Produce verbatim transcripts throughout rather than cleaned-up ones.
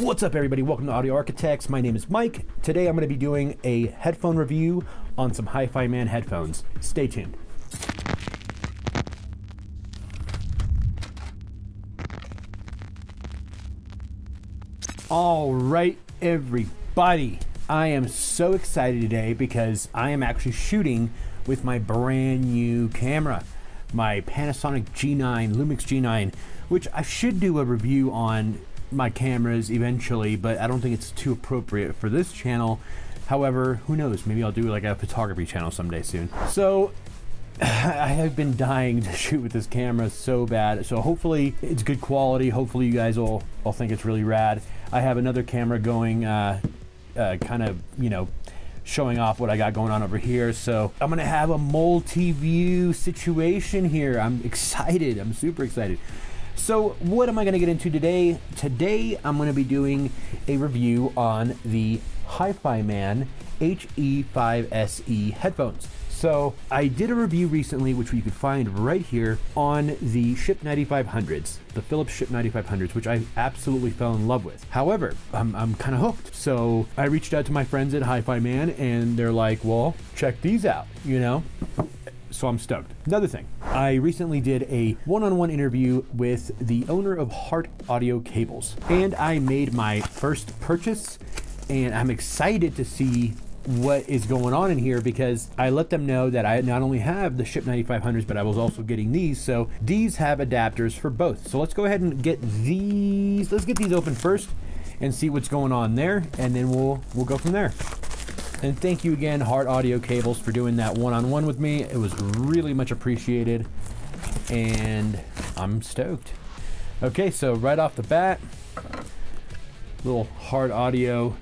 What's up, everybody? Welcome to Audio Arkitekts. My name is Mike. Today I'm going to be doing a headphone review on some HiFiMan headphones. Stay tuned. All right, everybody. I am so excited today because I am actually shooting with my brand new camera, my Panasonic G nine, Lumix G nine, which I should do a review on my cameras eventually, but I don't think it's too appropriate for this channel. However, who knows, maybe I'll do like a photography channel someday soon. So I have been dying to shoot with this camera so bad, so hopefully it's good quality. Hopefully you guys will, will think it's really rad. I have another camera going, uh, uh, kind of, you know, showing off what I got going on over here. So I'm gonna have a multi-view situation here. I'm excited, I'm super excited. So what am I gonna get into today? Today, I'm gonna be doing a review on the HiFiMan H E five S E headphones. So I did a review recently, which you could find right here, on the S H P ninety-five hundreds, the Philips S H P ninety-five hundreds, which I absolutely fell in love with. However, I'm, I'm kind of hooked. So I reached out to my friends at HiFiMan and they're like, well, check these out, you know? So I'm stoked. Another thing, I recently did a one-on-one interview with the owner of Hart Audio Cables, and I made my first purchase, and I'm excited to see what is going on in here because I let them know that I not only have the S H P ninety-five hundreds, but I was also getting these. So these have adapters for both. So let's go ahead and get these. Let's get these open first and see what's going on there, and then we'll we'll go from there. And thank you again, Hart Audio Cables, for doing that one-on-one with me. It was really much appreciated, and I'm stoked. Okay, so right off the bat, little Hart Audio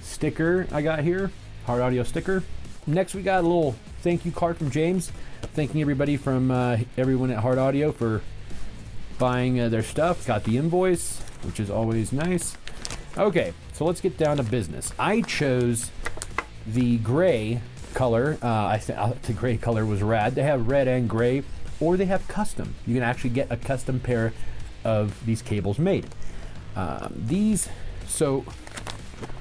sticker I got here, Hart Audio sticker. Next, we got a little thank you card from James, thanking everybody from uh, everyone at Hart Audio for buying uh, their stuff. Got the invoice, which is always nice. Okay, so let's get down to business. I chose the gray color. uh, I thought the gray color was rad. They have red and gray, or they have custom. You can actually get a custom pair of these cables made. Um, these, so I'm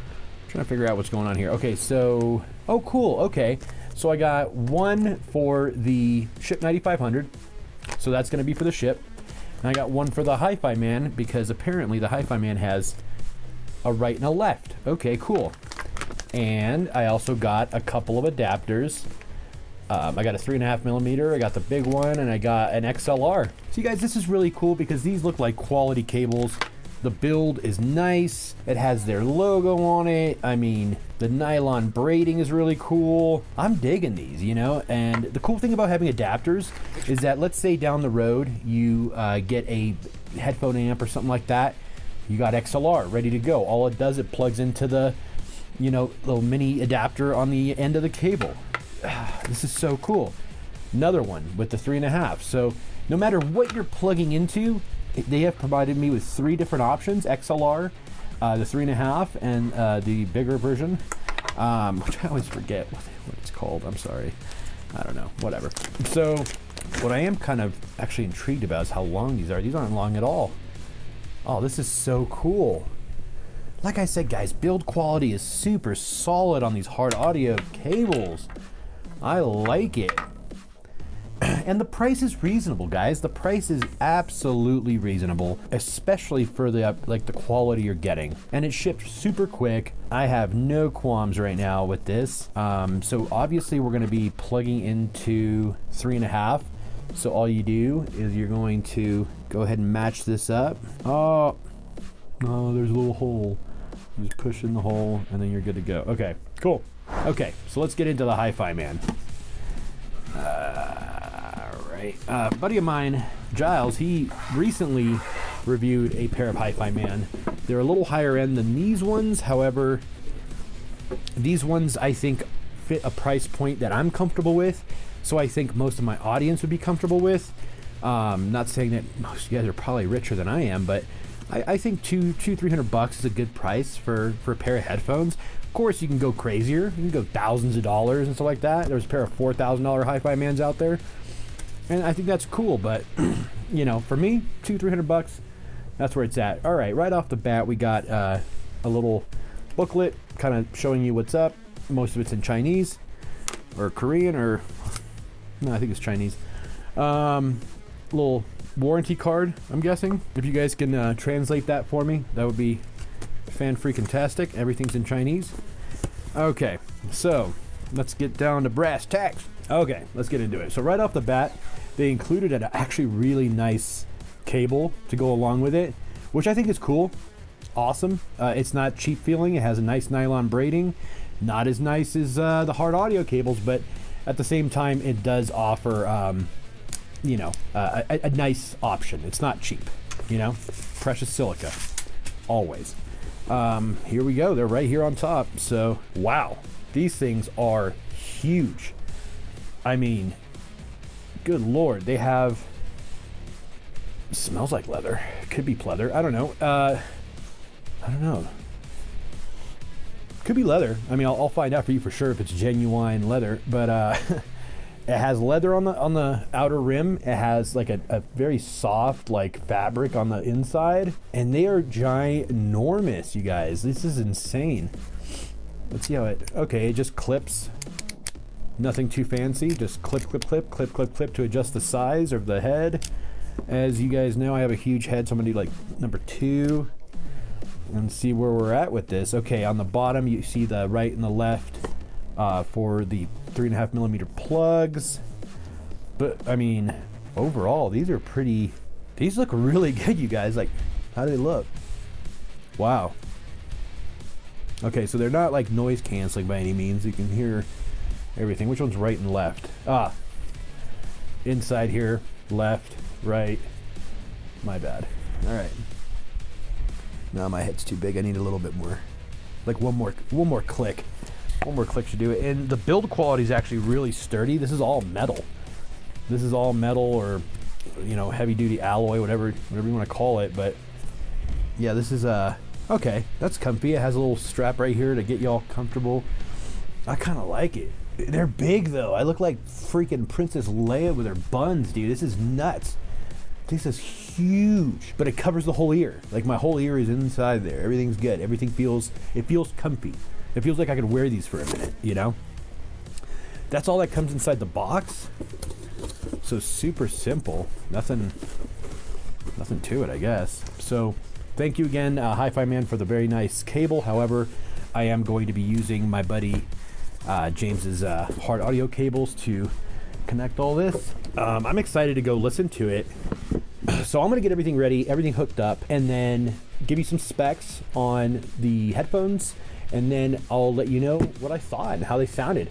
trying to figure out what's going on here. Okay, so, oh cool, okay. So I got one for the S H P ninety-five hundred, so that's gonna be for the S H P. And I got one for the HiFiMan because apparently the HiFiMan has a right and a left. Okay, cool. And I also got a couple of adapters. Um, I got a three and a half millimeter, I got the big one, and I got an X L R. So you guys, this is really cool because these look like quality cables. The build is nice. It has their logo on it. I mean, the nylon braiding is really cool. I'm digging these, you know? And the cool thing about having adapters is that, let's say down the road, you uh, get a headphone amp or something like that. You got X L R ready to go. All it does, it plugs into the, you know, little mini adapter on the end of the cable. This is so cool. Another one with the three and a half. So no matter what you're plugging into, they have provided me with three different options: X L R, uh, the three and a half, and uh, the bigger version, um, which I always forget what it's called. I'm sorry. I don't know, whatever. So what I am kind of actually intrigued about is how long these are. These aren't long at all. Oh, this is so cool. Like I said, guys, build quality is super solid on these Hart Audio Cables. I like it. And the price is reasonable, guys. The price is absolutely reasonable, especially for the like the quality you're getting. And it shipped super quick. I have no qualms right now with this. Um, so obviously we're gonna be plugging into three and a half. So all you do is you're going to go ahead and match this up. Oh, oh, there's a little hole. You just push in the hole and then you're good to go. Okay, cool. Okay, so let's get into the HiFiMan. Uh, all right, uh, a buddy of mine, Giles, he recently reviewed a pair of HiFiMan. They're a little higher end than these ones. However, these ones I think fit a price point that I'm comfortable with. So I think most of my audience would be comfortable with. Um, not saying that most of you guys are probably richer than I am, but I, I think two, two, three hundred bucks is a good price for, for a pair of headphones. Of course, you can go crazier. You can go thousands of dollars and stuff like that. There's a pair of four thousand dollar HiFiMans out there, and I think that's cool. But you know, for me, two, three hundred bucks, that's where it's at. All right, right off the bat, we got uh, a little booklet kind of showing you what's up. Most of it's in Chinese or Korean, or no, I think it's Chinese. Um, little warranty card, I'm guessing. If you guys can uh, translate that for me, that would be fan-freaking-tastic. Everything's in Chinese. Okay, so let's get down to brass tacks. Okay, let's get into it. So right off the bat, they included an actually really nice cable to go along with it, which I think is cool. It's awesome. Uh, it's not cheap feeling. It has a nice nylon braiding. Not as nice as uh, the Hart Audio cables, but at the same time, it does offer, um, you know, uh, a, a nice option. It's not cheap, you know? Precious silica, always. Um, here we go. They're right here on top. So, wow. These things are huge. I mean, good Lord. They have... Smells like leather. Could be pleather. I don't know. Uh, I don't know. Could be leather. I mean, I'll, I'll find out for you for sure if it's genuine leather, but uh, it has leather on the on the outer rim. It has like a, a very soft like fabric on the inside, and they are ginormous, you guys. This is insane. Let's see how it, okay, it just clips. Nothing too fancy, just clip, clip, clip, clip, clip, clip to adjust the size of the head. As you guys know, I have a huge head, so I'm gonna do like number two. And see where we're at with this. Okay, on the bottom you see the right and the left uh, for the three and a half millimeter plugs. But I mean, overall, these are pretty. These look really good, you guys. Like, how do they look? Wow. Okay, so they're not like noise canceling by any means. You can hear everything. Which one's right and left? Ah, inside here, left, right. My bad. All right. No, my head's too big. I need a little bit more. Like one more one more click. One more click should do it. And the build quality is actually really sturdy. This is all metal. This is all metal or, you know, heavy duty alloy, whatever whatever you want to call it. But yeah, this is uh okay, that's comfy. It has a little strap right here to get y'all comfortable. I kind of like it. They're big though. I look like freaking Princess Leia with her buns, dude. This is nuts. This is huge, but it covers the whole ear. Like my whole ear is inside there. Everything's good. Everything feels, it feels comfy. It feels like I could wear these for a minute, you know? That's all that comes inside the box. So super simple, nothing, nothing to it, I guess. So thank you again, uh, HiFiMan, for the very nice cable. However, I am going to be using my buddy uh, James's uh, Hart Audio cables to connect all this. Um, I'm excited to go listen to it. So I'm gonna get everything ready, everything hooked up, and then give you some specs on the headphones, and then I'll let you know what I thought and how they sounded.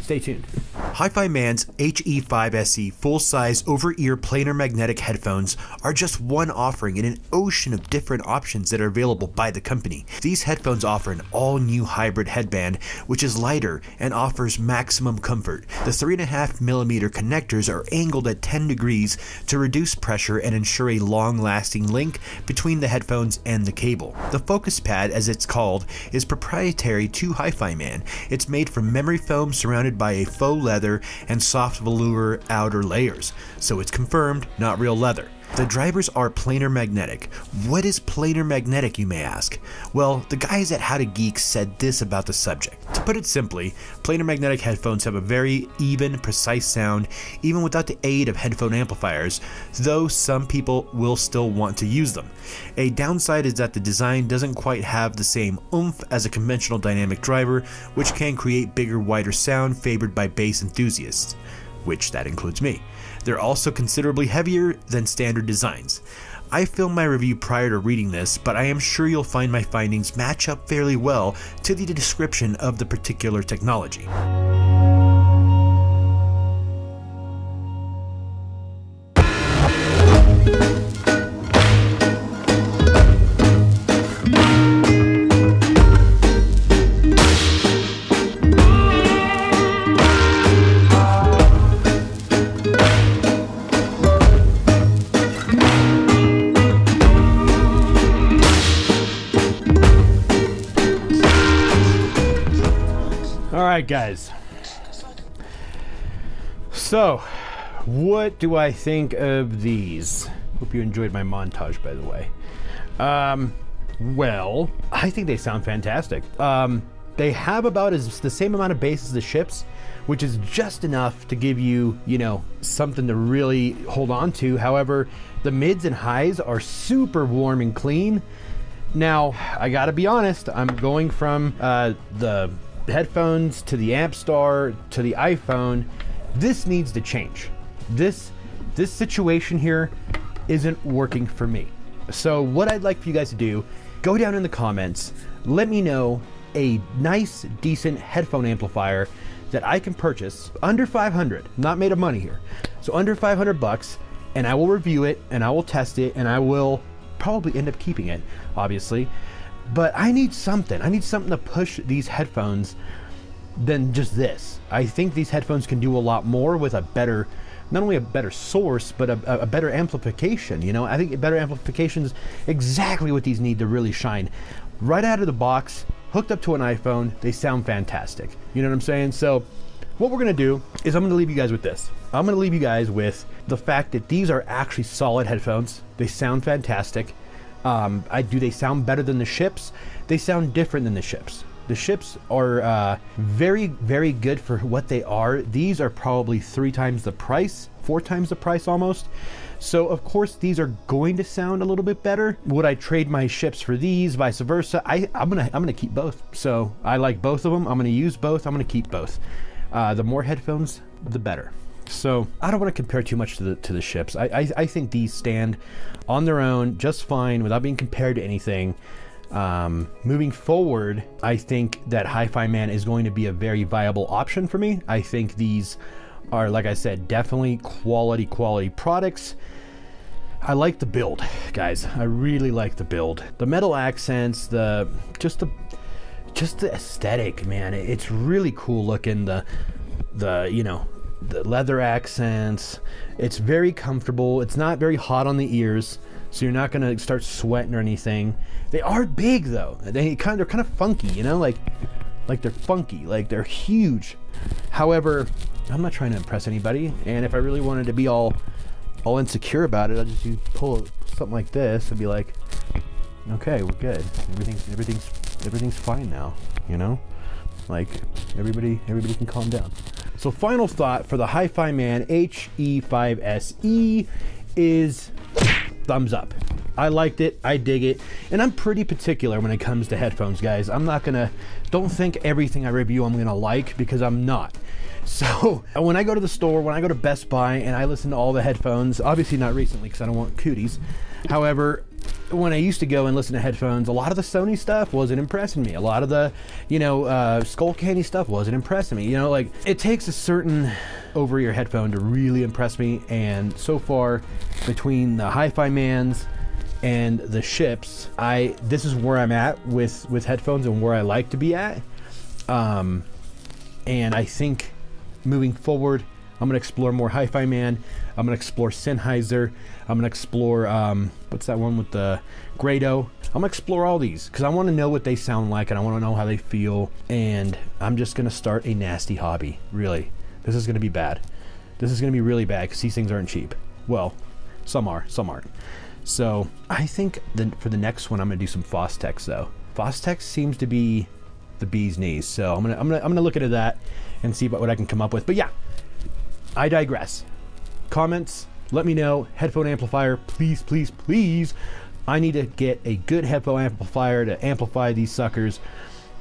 Stay tuned. HiFiMan's H E five S E full-size over-ear planar magnetic headphones are just one offering in an ocean of different options that are available by the company. These headphones offer an all-new hybrid headband, which is lighter and offers maximum comfort. The three point five millimeter connectors are angled at ten degrees to reduce pressure and ensure a long-lasting link between the headphones and the cable. The focus pad, as it's called, is proprietary to HiFiMan. It's made from memory foam surrounded by a faux leather and soft velour outer layers, so it's confirmed not real leather. The drivers are planar magnetic. What is planar magnetic, you may ask? Well, the guys at How to Geek said this about the subject. To put it simply, planar magnetic headphones have a very even, precise sound, even without the aid of headphone amplifiers, though some people will still want to use them. A downside is that the design doesn't quite have the same oomph as a conventional dynamic driver, which can create bigger, wider sound favored by bass enthusiasts, which that includes me. They're also considerably heavier than standard designs. I filmed my review prior to reading this, but I am sure you'll find my findings match up fairly well to the description of the particular technology. Alright guys, so what do I think of these? Hope you enjoyed my montage, by the way. Um, well, I think they sound fantastic. Um, they have about as the same amount of bass as the Ships, which is just enough to give you, you know, something to really hold on to. However, the mids and highs are super warm and clean. Now, I gotta be honest, I'm going from uh, the headphones to the Amp Star to the iPhone. This needs to change. This, this situation here isn't working for me. So what I'd like for you guys to do, go down in the comments, let me know a nice, decent headphone amplifier that I can purchase under five hundred, not made of money here. So under five hundred bucks, and I will review it and I will test it and I will probably end up keeping it, obviously. But I need something. I need something to push these headphones than just this. I think these headphones can do a lot more with a better, not only a better source, but a, a better amplification. You know, I think better amplification is exactly what these need to really shine. Right out of the box, hooked up to an iPhone, they sound fantastic. You know what I'm saying? So what we're gonna do is I'm gonna leave you guys with this. I'm gonna leave you guys with the fact that these are actually solid headphones. They sound fantastic. Um, I do they sound better than the Ships? They sound different than the Ships. The Ships are uh, very, very good for what they are. These are probably three times the price, four times the price almost. So of course these are going to sound a little bit better. Would I trade my Ships for these, vice versa? I, I'm gonna, I'm gonna keep both. So I like both of them. I'm gonna use both. I'm gonna keep both. Uh, the more headphones, the better. So I don't want to compare too much to the to the Ships. I, I I think these stand on their own just fine without being compared to anything. Um, moving forward, I think that HiFiMan is going to be a very viable option for me. I think these are, like I said, definitely quality quality products. I like the build, guys. I really like the build. The metal accents, the just the just the aesthetic, man. It's really cool looking. The the you know. The leather accents. It's very comfortable. It's not very hot on the ears, so you're not gonna start sweating or anything. They are big though. They kind of, they're kind of funky, you know, like like they're funky, like they're huge. However, I'm not trying to impress anybody, and if I really wanted to be all all insecure about it, I'll just do pull something like this and be like, okay, we're good. Everything's everything's everything's fine now, you know? Like everybody everybody can calm down. So final thought for the HiFiMan H E five S E is thumbs up. I liked it, I dig it, and I'm pretty particular when it comes to headphones, guys. I'm not gonna, don't think everything I review I'm gonna like, because I'm not. So when I go to the store, when I go to Best Buy and I listen to all the headphones, obviously not recently because I don't want cooties. However, when I used to go and listen to headphones, a lot of the Sony stuff wasn't impressing me. A lot of the, you know, uh, Skullcandy stuff wasn't impressing me. You know, like, it takes a certain over-ear headphone to really impress me, and so far, between the HiFiMans and the Ships, I, this is where I'm at with, with headphones and where I like to be at. Um, and I think, moving forward, I'm gonna explore more HiFiMan. I'm gonna explore Sennheiser. I'm gonna explore, um, what's that one with the Grado? I'm gonna explore all these, because I wanna know what they sound like and I wanna know how they feel. And I'm just gonna start a nasty hobby, really. This is gonna be bad. This is gonna be really bad, because these things aren't cheap. Well, some are, some aren't. So I think the, for the next one, I'm gonna do some Fostex though. Fostex seems to be the bee's knees. So I'm gonna, I'm gonna, I'm gonna look into that and see what I can come up with, but yeah. I digress. Comments, let me know. Headphone amplifier, please, please, please. I need to get a good headphone amplifier to amplify these suckers.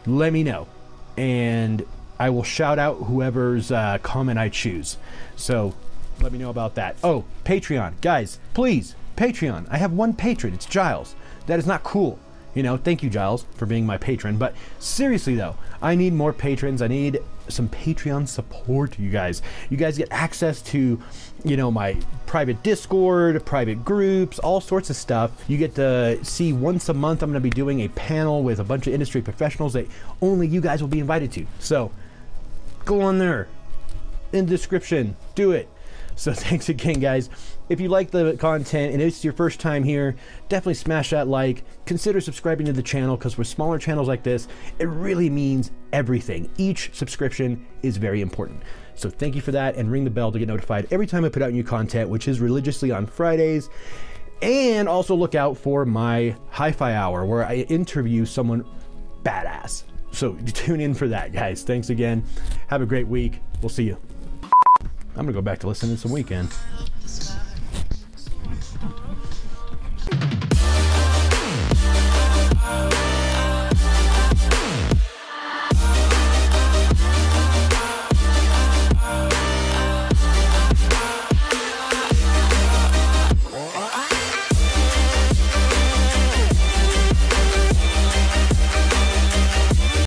Let me know. And I will shout out whoever's uh, comment I choose. So let me know about that. Oh, Patreon. Guys, please, Patreon. I have one patron, it's Giles. That is not cool. You know, thank you, Giles, for being my patron. But seriously though, I need more patrons. I need some Patreon support, you guys. You guys get access to, you know, my private Discord, private groups, all sorts of stuff. You get to see once a month, I'm gonna be doing a panel with a bunch of industry professionals that only you guys will be invited to. So go on there, in the description, do it. So thanks again, guys. If you like the content and it's your first time here, definitely smash that like. Consider subscribing to the channel, because with smaller channels like this, it really means everything. Each subscription is very important. So thank you for that, and ring the bell to get notified every time I put out new content, which is religiously on Fridays. And also look out for my Hi-Fi Hour, where I interview someone badass. So tune in for that, guys. Thanks again. Have a great week. We'll see you. I'm gonna go back to listening to some Weekend.